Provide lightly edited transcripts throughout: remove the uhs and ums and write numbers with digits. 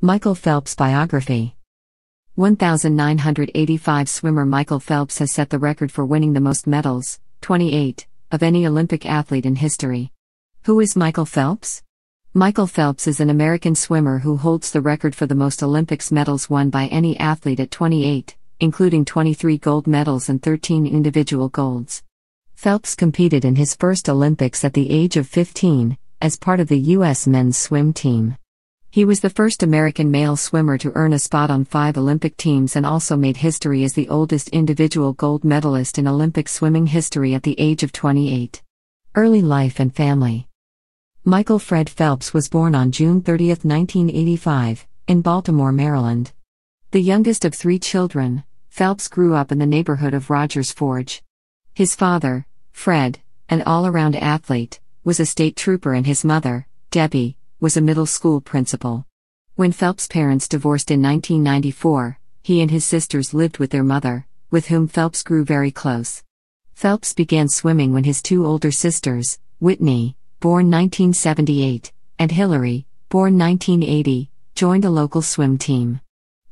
Michael Phelps biography. 1985 swimmer Michael Phelps has set the record for winning the most medals, 28, of any Olympic athlete in history. Who is Michael Phelps? Michael Phelps is an American swimmer who holds the record for the most Olympics medals won by any athlete at 28, including 23 gold medals and 13 individual golds. Phelps competed in his first Olympics at the age of 15, as part of the U.S. men's swim team. He was the first American male swimmer to earn a spot on 5 Olympic teams and also made history as the oldest individual gold medalist in Olympic swimming history at the age of 28. Early life and family. Michael Fred Phelps was born on June 30, 1985, in Baltimore, Maryland. The youngest of 3 children, Phelps grew up in the neighborhood of Rogers Forge. His father, Fred, an all-around athlete, was a state trooper, and his mother, Debbie, was a middle school principal. When Phelps' parents divorced in 1994, he and his sisters lived with their mother, with whom Phelps grew very close. Phelps began swimming when his 2 older sisters, Whitney, born 1978, and Hillary, born 1980, joined a local swim team.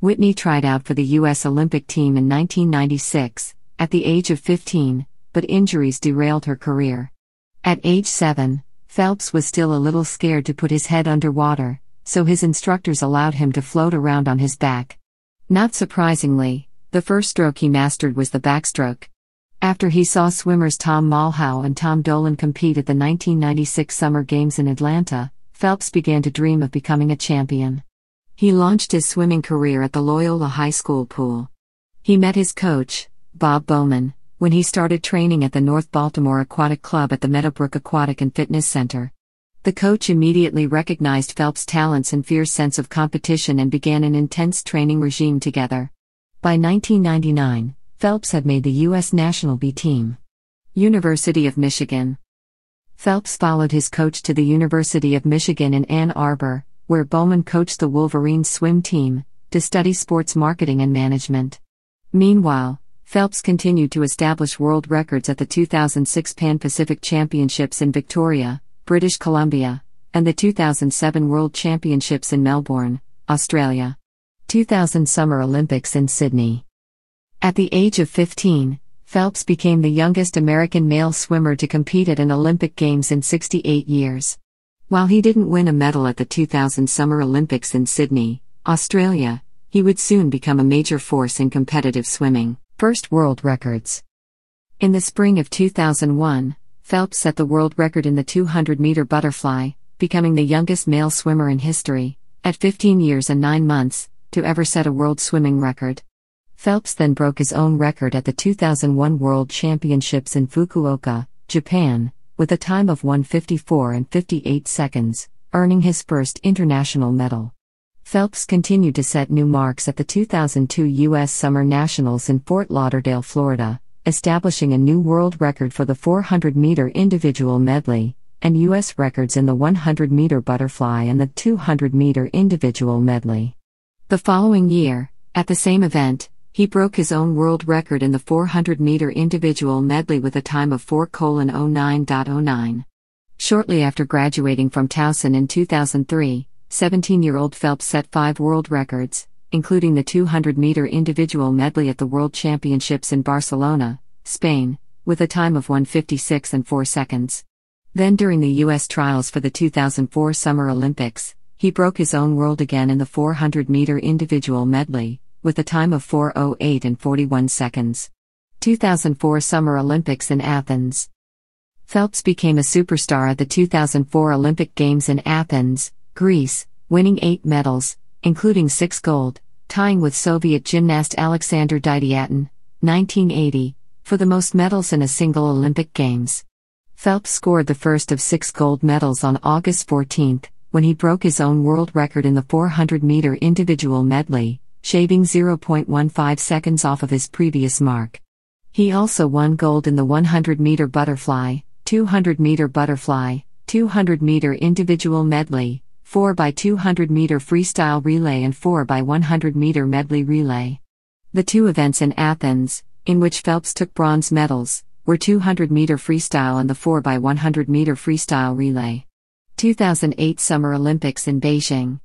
Whitney tried out for the U.S. Olympic team in 1996, at the age of 15, but injuries derailed her career. At age 7, Phelps was still a little scared to put his head underwater, so his instructors allowed him to float around on his back. Not surprisingly, the first stroke he mastered was the backstroke. After he saw swimmers Tom Malhau and Tom Dolan compete at the 1996 Summer Games in Atlanta, Phelps began to dream of becoming a champion. He launched his swimming career at the Loyola High School pool. He met his coach, Bob Bowman, when he started training at the North Baltimore Aquatic Club at the Meadowbrook Aquatic and Fitness Center. The coach immediately recognized Phelps' talents and fierce sense of competition and began an intense training regime together. By 1999, Phelps had made the U.S. National B team. University of Michigan. Phelps followed his coach to the University of Michigan in Ann Arbor, where Bowman coached the Wolverines swim team, to study sports marketing and management. Meanwhile, Phelps continued to establish world records at the 2006 Pan Pacific Championships in Victoria, British Columbia, and the 2007 World Championships in Melbourne, Australia. 2000 Summer Olympics in Sydney. At the age of 15, Phelps became the youngest American male swimmer to compete at an Olympic Games in 68 years. While he didn't win a medal at the 2000 Summer Olympics in Sydney, Australia, he would soon become a major force in competitive swimming. First world records. In the spring of 2001, Phelps set the world record in the 200-meter butterfly, becoming the youngest male swimmer in history, at 15 years and 9 months, to ever set a world swimming record. Phelps then broke his own record at the 2001 World Championships in Fukuoka, Japan, with a time of 1:54:58, earning his first international medal. Phelps continued to set new marks at the 2002 U.S. Summer Nationals in Fort Lauderdale, Florida, establishing a new world record for the 400-meter individual medley, and U.S. records in the 100-meter butterfly and the 200-meter individual medley. The following year, at the same event, he broke his own world record in the 400-meter individual medley with a time of 4:09:09. Shortly after graduating from Towson in 2003, 17-year-old Phelps set 5 world records, including the 200-meter individual medley at the World Championships in Barcelona, Spain, with a time of 1:56:04. Then during the U.S. trials for the 2004 Summer Olympics, he broke his own world again in the 400-meter individual medley, with a time of 4:08:41. 2004 Summer Olympics in Athens. Phelps became a superstar at the 2004 Olympic Games in Athens, Greece, winning 8 medals, including 6 gold, tying with Soviet gymnast Alexander Didiatin, 1980, for the most medals in a single Olympic Games. Phelps scored the first of 6 gold medals on August 14, when he broke his own world record in the 400-meter individual medley, shaving 0.15 seconds off of his previous mark. He also won gold in the 100-meter butterfly, 200-meter butterfly, 200-meter individual medley, 4x200-meter freestyle relay and 4x100-meter medley relay. The 2 events in Athens, in which Phelps took bronze medals, were 200-meter freestyle and the 4x100-meter freestyle relay. 2008 Summer Olympics in Beijing.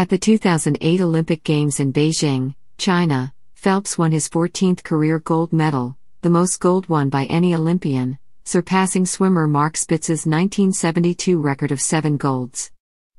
At the 2008 Olympic Games in Beijing, China, Phelps won his 14th career gold medal, the most gold won by any Olympian, surpassing swimmer Mark Spitz's 1972 record of 7 golds.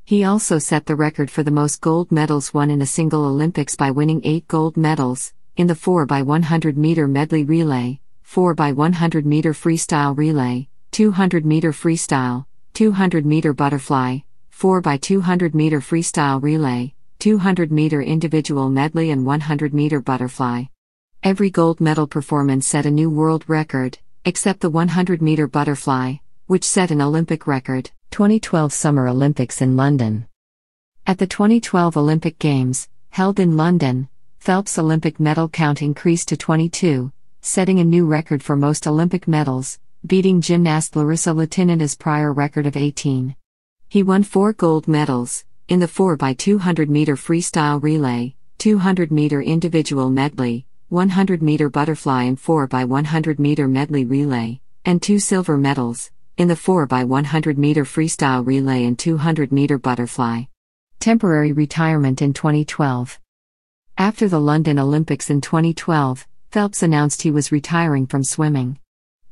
He also set the record for the most gold medals won in a single Olympics by winning 8 gold medals, in the 4x100-meter medley relay, 4x100-meter freestyle relay, 200-meter freestyle, 200-meter butterfly, 4x200-meter freestyle relay, 200-meter individual medley and 100-meter butterfly. Every gold medal performance set a new world record, except the 100-meter butterfly, which set an Olympic record. 2012 Summer Olympics in London. At the 2012 Olympic Games, held in London, Phelps' Olympic medal count increased to 22, setting a new record for most Olympic medals, beating gymnast Larissa Litinina's prior record of 18. He won 4 gold medals, in the 4x200-meter freestyle relay, 200-meter individual medley, 100-meter butterfly and 4x100-meter medley relay, and 2 silver medals, in the 4x100-meter freestyle relay and 200-meter butterfly. Temporary retirement in 2012. After the London Olympics in 2012, Phelps announced he was retiring from swimming.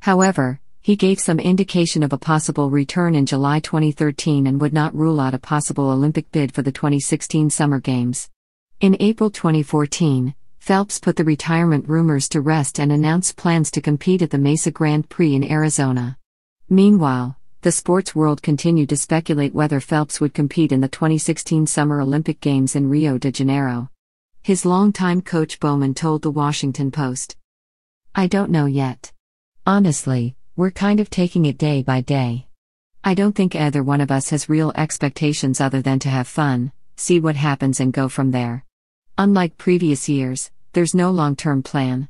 However, he gave some indication of a possible return in July 2013 and would not rule out a possible Olympic bid for the 2016 Summer Games. In April 2014, Phelps put the retirement rumors to rest and announced plans to compete at the Mesa Grand Prix in Arizona. Meanwhile, the sports world continued to speculate whether Phelps would compete in the 2016 Summer Olympic Games in Rio de Janeiro. His longtime coach Bowman told The Washington Post, "I don't know yet. Honestly, we're kind of taking it day by day. I don't think either one of us has real expectations other than to have fun, see what happens and go from there. Unlike previous years, there's no long-term plan."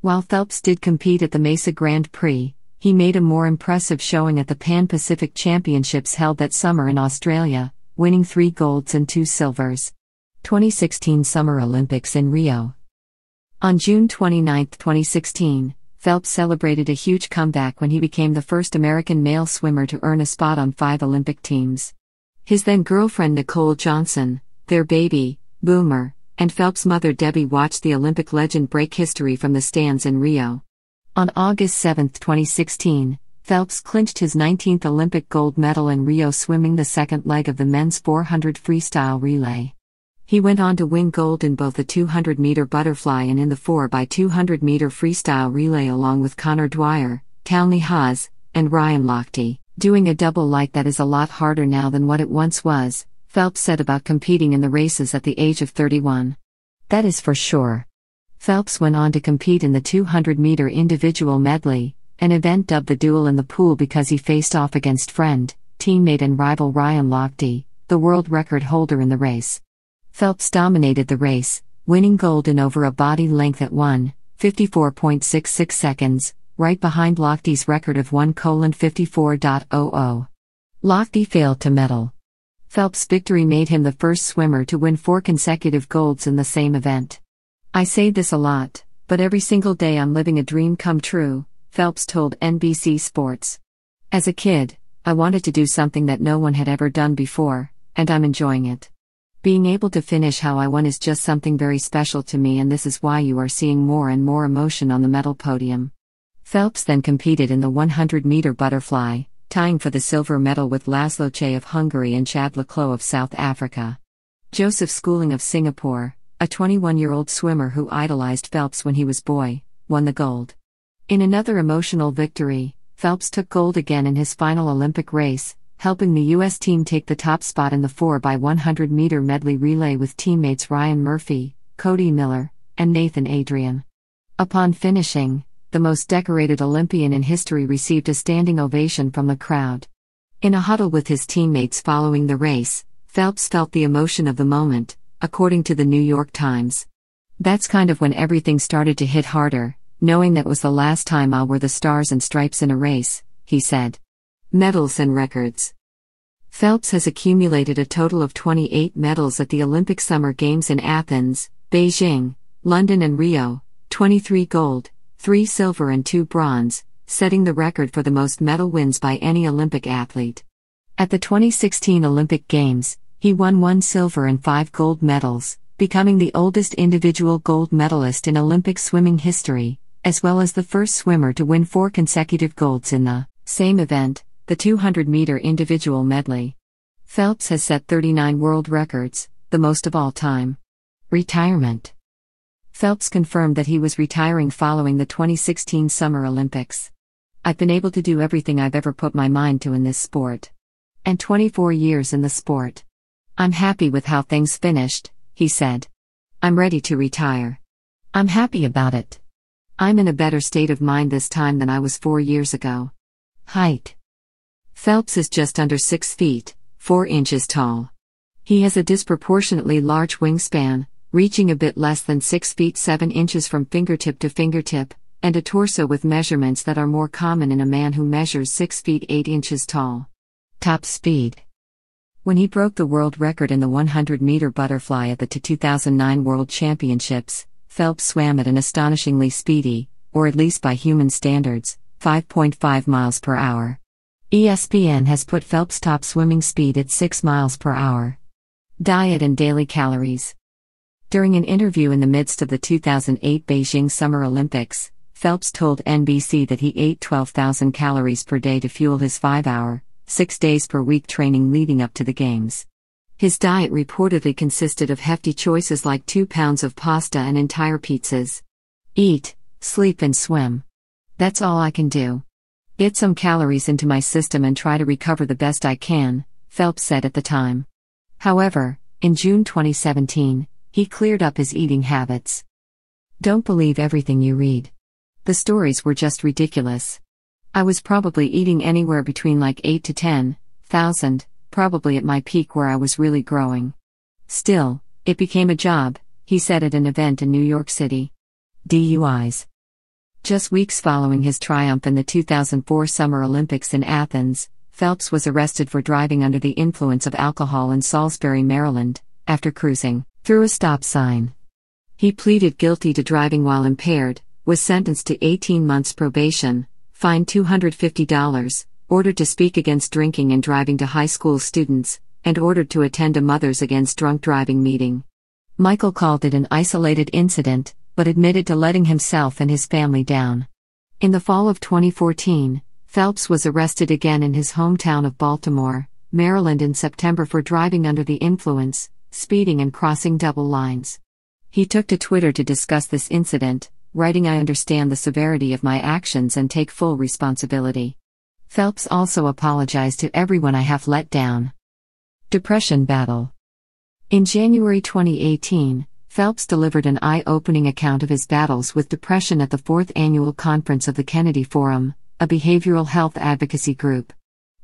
While Phelps did compete at the Mesa Grand Prix, he made a more impressive showing at the Pan-Pacific Championships held that summer in Australia, winning 3 golds and 2 silvers. 2016 Summer Olympics in Rio. On June 29, 2016, Phelps celebrated a huge comeback when he became the first American male swimmer to earn a spot on 5 Olympic teams. His then-girlfriend Nicole Johnson, their baby, Boomer, and Phelps' mother Debbie watched the Olympic legend break history from the stands in Rio. On August 7, 2016, Phelps clinched his 19th Olympic gold medal in Rio swimming the second leg of the men's 400 freestyle relay. He went on to win gold in both the 200-meter butterfly and in the 4x200-meter freestyle relay along with Connor Dwyer, Townley Haas, and Ryan Lochte. "Doing a double like that is a lot harder now than what it once was," Phelps said about competing in the races at the age of 31. "That is for sure." Phelps went on to compete in the 200-meter individual medley, an event dubbed the duel in the pool because he faced off against friend, teammate and rival Ryan Lochte, the world record holder in the race. Phelps dominated the race, winning gold in over a body length at 1:54.66 seconds, right behind Lochte's record of 1:54.00. Lochte failed to medal. Phelps' victory made him the first swimmer to win 4 consecutive golds in the same event. "I say this a lot, but every single day I'm living a dream come true," Phelps told NBC Sports. "As a kid, I wanted to do something that no one had ever done before, and I'm enjoying it. Being able to finish how I won is just something very special to me, and this is why you are seeing more and more emotion on the medal podium." Phelps then competed in the 100-meter butterfly, tying for the silver medal with Laszlo Cseh of Hungary and Chad le Clos of South Africa. Joseph Schooling of Singapore, a 21-year-old swimmer who idolized Phelps when he was boy, won the gold. In another emotional victory, Phelps took gold again in his final Olympic race, helping the U.S. team take the top spot in the 4x100-meter medley relay with teammates Ryan Murphy, Cody Miller, and Nathan Adrian. Upon finishing, the most decorated Olympian in history received a standing ovation from the crowd. In a huddle with his teammates following the race, Phelps felt the emotion of the moment, according to the New York Times. "That's kind of when everything started to hit harder, knowing that was the last time I'll wear the stars and stripes in a race," he said. Medals and records. Phelps has accumulated a total of 28 medals at the Olympic Summer Games in Athens, Beijing, London and Rio, 23 gold, 3 silver and 2 bronze, setting the record for the most medal wins by any Olympic athlete. At the 2016 Olympic Games, he won 1 silver and 5 gold medals, becoming the oldest individual gold medalist in Olympic swimming history, as well as the first swimmer to win 4 consecutive golds in the same event, the 200-meter individual medley. Phelps has set 39 world records, the most of all time. Retirement. Phelps confirmed that he was retiring following the 2016 Summer Olympics. I've been able to do everything I've ever put my mind to in this sport. And 24 years in the sport. I'm happy with how things finished, he said. I'm ready to retire. I'm happy about it. I'm in a better state of mind this time than I was 4 years ago. Height. Phelps is just under 6 feet. 4 inches tall. He has a disproportionately large wingspan, reaching a bit less than 6 feet 7 inches from fingertip to fingertip, and a torso with measurements that are more common in a man who measures 6 feet 8 inches tall. Top speed. When he broke the world record in the 100-meter butterfly at the 2009 World Championships, Phelps swam at an astonishingly speedy, or at least by human standards, 5.5 miles per hour. ESPN has put Phelps' top swimming speed at 6 miles per hour. Diet and daily calories. During an interview in the midst of the 2008 Beijing Summer Olympics, Phelps told NBC that he ate 12,000 calories per day to fuel his 5-hour, 6 days per week training leading up to the games. His diet reportedly consisted of hefty choices like 2 pounds of pasta and entire pizzas. Eat, sleep and swim. That's all I can do. Get some calories into my system and try to recover the best I can, Phelps said at the time. However, in June 2017, he cleared up his eating habits. Don't believe everything you read. The stories were just ridiculous. I was probably eating anywhere between like 8 to 10,000, probably at my peak where I was really growing. Still, it became a job, he said at an event in New York City. DUIs. Just weeks following his triumph in the 2004 Summer Olympics in Athens, Phelps was arrested for driving under the influence of alcohol in Salisbury, Maryland, after cruising through a stop sign. He pleaded guilty to driving while impaired, was sentenced to 18 months probation, fined $250, ordered to speak against drinking and driving to high school students, and ordered to attend a Mothers Against Drunk Driving meeting. Michael called it an isolated incident, but admitted to letting himself and his family down. In the fall of 2014, Phelps was arrested again in his hometown of Baltimore, Maryland in September for driving under the influence, speeding and crossing double lines. He took to Twitter to discuss this incident, writing, "I understand the severity of my actions and take full responsibility." Phelps also apologized to everyone I have let down. Depression battle. In January 2018, Phelps delivered an eye-opening account of his battles with depression at the 4th annual conference of the Kennedy Forum, a behavioral health advocacy group.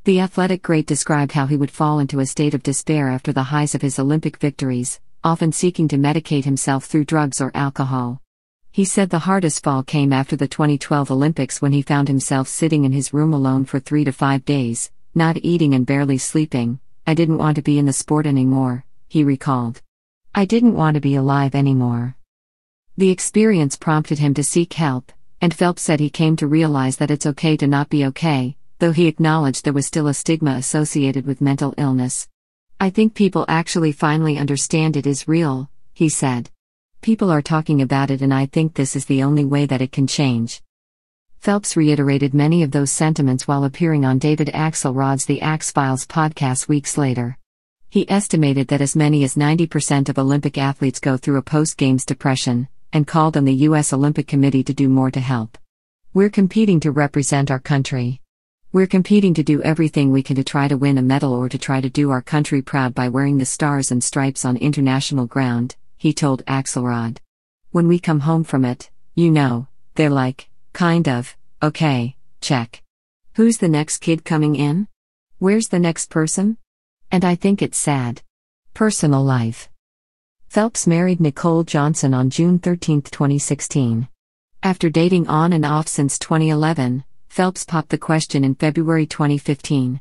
The athletic great described how he would fall into a state of despair after the highs of his Olympic victories, often seeking to medicate himself through drugs or alcohol. He said the hardest fall came after the 2012 Olympics when he found himself sitting in his room alone for 3 to 5 days, not eating and barely sleeping. I didn't want to be in the sport anymore, he recalled. I didn't want to be alive anymore. The experience prompted him to seek help, and Phelps said he came to realize that it's okay to not be okay, though he acknowledged there was still a stigma associated with mental illness. I think people actually finally understand it is real, he said. People are talking about it and I think this is the only way that it can change. Phelps reiterated many of those sentiments while appearing on David Axelrod's The Axe Files podcast weeks later. He estimated that as many as 90% of Olympic athletes go through a post-games depression, and called on the U.S. Olympic Committee to do more to help. We're competing to represent our country. We're competing to do everything we can to try to win a medal or to try to do our country proud by wearing the stars and stripes on international ground, he told Axelrod. When we come home from it, you know, they're like, kind of, okay, check. Who's the next kid coming in? Where's the next person? And I think it's sad. Personal life. Phelps married Nicole Johnson on June 13, 2016. After dating on and off since 2011, Phelps popped the question in February 2015.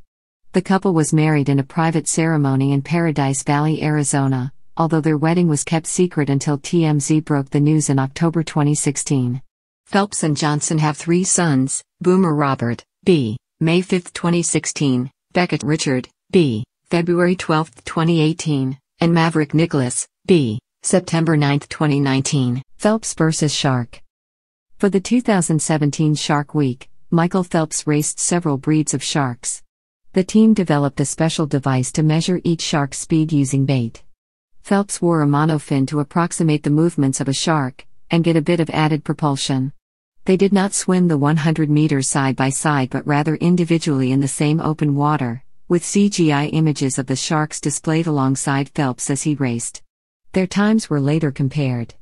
The couple was married in a private ceremony in Paradise Valley, Arizona, although their wedding was kept secret until TMZ broke the news in October 2016. Phelps and Johnson have 3 sons, Boomer Robert, b. May 5, 2016, Beckett Richard, b. February 12, 2018, and Maverick Nicholas, B., September 9, 2019, Phelps vs. Shark. For the 2017 Shark Week, Michael Phelps raced several breeds of sharks. The team developed a special device to measure each shark's speed using bait. Phelps wore a monofin to approximate the movements of a shark, and get a bit of added propulsion. They did not swim the 100 meters side by side but rather individually in the same open water, with CGI images of the sharks displayed alongside Phelps as he raced. Their times were later compared.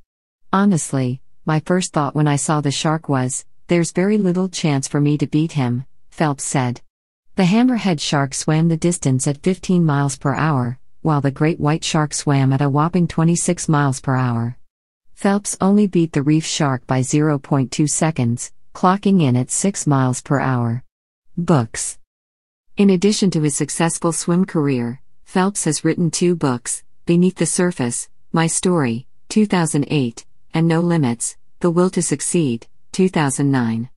Honestly, my first thought when I saw the shark was, there's very little chance for me to beat him, Phelps said. The hammerhead shark swam the distance at 15 miles per hour, while the great white shark swam at a whopping 26 miles per hour. Phelps only beat the reef shark by 0.2 seconds, clocking in at 6 miles per hour. Books. In addition to his successful swim career, Phelps has written 2 books, Beneath the Surface, My Story, 2008, and No Limits, The Will to Succeed, 2009.